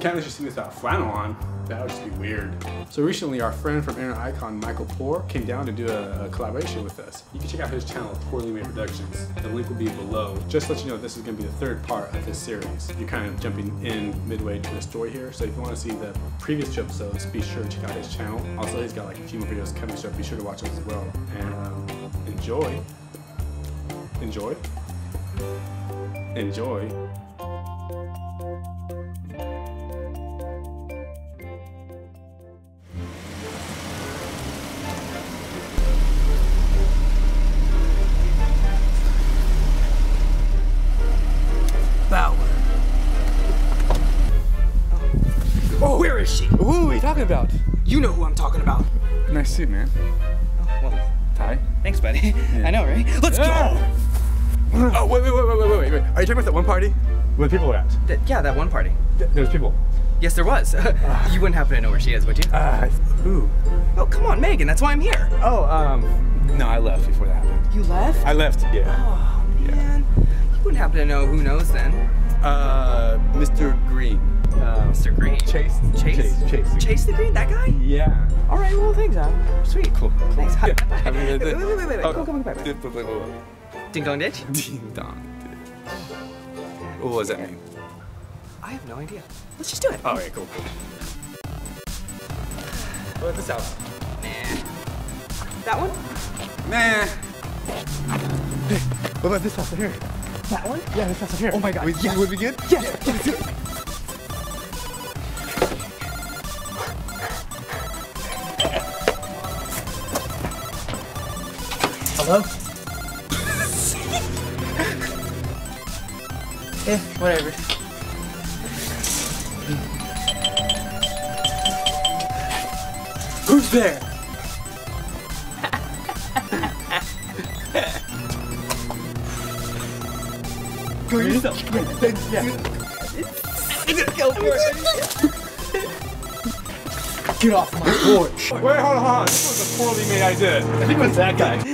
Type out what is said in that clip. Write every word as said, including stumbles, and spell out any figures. Can't let you see this without flannel on. That would just be weird. So recently, our friend from Internet Icon, Michael Poor, came down to do a, a collaboration with us. You can check out his channel, Poor Lee Made Productions. The link will be below. Just to let you know, this is going to be the third part of this series. You're kind of jumping in midway to the story here, so if you want to see the previous two episodes, be sure to check out his channel. Also, he's got like a few more videos coming, so be sure to watch those as well. And um, enjoy, enjoy, enjoy. Who are you talking about? You know who I'm talking about. Nice suit, man. Oh, well. Ty? Thanks, buddy. Yeah. I know, right? Let's yeah. go! Oh, wait, wait, wait, wait, wait, wait, wait. Are you talking about that one party? Where the people were at? Th yeah, that one party. Th there was people? Yes, there was. Uh, you wouldn't happen to know where she is, would you? Uh, ooh. Oh, come on, Megan. That's why I'm here. Oh, um, no, I left before that happened. You left? I left, yeah. Oh, man. Yeah. You wouldn't happen to know who knows, then. Uh, Mister Green. Uh, Mister Green. Chase. Chase. Chase. Chase the, Chase the Green. Green. That guy. Yeah. All right. Well, thanks, Adam. Sweet. Cool. Cool. Thanks. Yeah. I mean, wait, wait, wait, wait, wait. Oh. Go, go, go, go, go, go. Ding dong ditch. Ding dong ditch. What does that mean? I have no idea. Let's just do it. All right. Cool. Cool. What about this house? Nah. That one? Nah. Hey. What about this house right here? That one? Yeah. This house right here. Oh my God. Would, yes. would be good? Yes. Yes. Yes. Yes. Yes. Hello? Yeah, whatever. Who's there? Go yourself. Go for it. Get off my porch. Wait, hold on, hold on. This was a poorly made idea. I think it was that guy.